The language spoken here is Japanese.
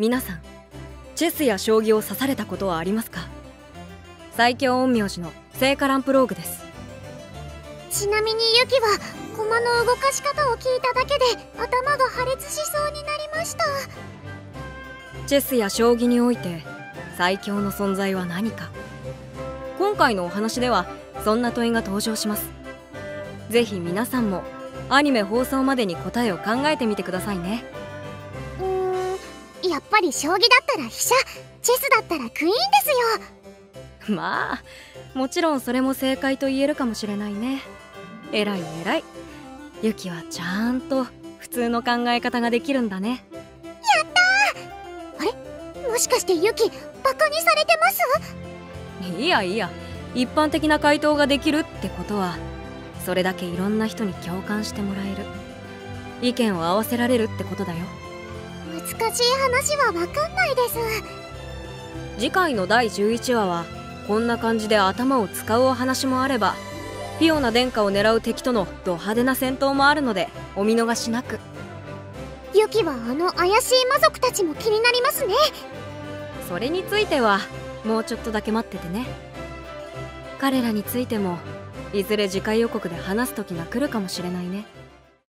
皆さん、チェスや将棋を指されたことはありますか？最強陰陽師の聖火ランプローグです。ちなみにユキは駒の動かし方を聞いただけで頭が破裂しそうになりました。チェスや将棋において最強の存在は何か、今回のお話ではそんな問いが登場します。ぜひ皆さんもアニメ放送までに答えを考えてみてくださいね。やっぱり将棋だったら飛車、チェスだったらクイーンですよ。まあもちろんそれも正解と言えるかもしれないね。偉い偉い、ユキはちゃんと普通の考え方ができるんだね。やったー。あれ、もしかしてユキバカにされてます？いやいや、一般的な回答ができるってことはそれだけいろんな人に共感してもらえる、意見を合わせられるってことだよ。難しい話は分かんないです。次回の第11話はこんな感じで頭を使うお話もあれば、ピオナ殿下を狙う敵とのド派手な戦闘もあるのでお見逃しなく。ユキはあの怪しい魔族たちも気になりますね。それについてはもうちょっとだけ待っててね。彼らについてもいずれ次回予告で話す時が来るかもしれないね。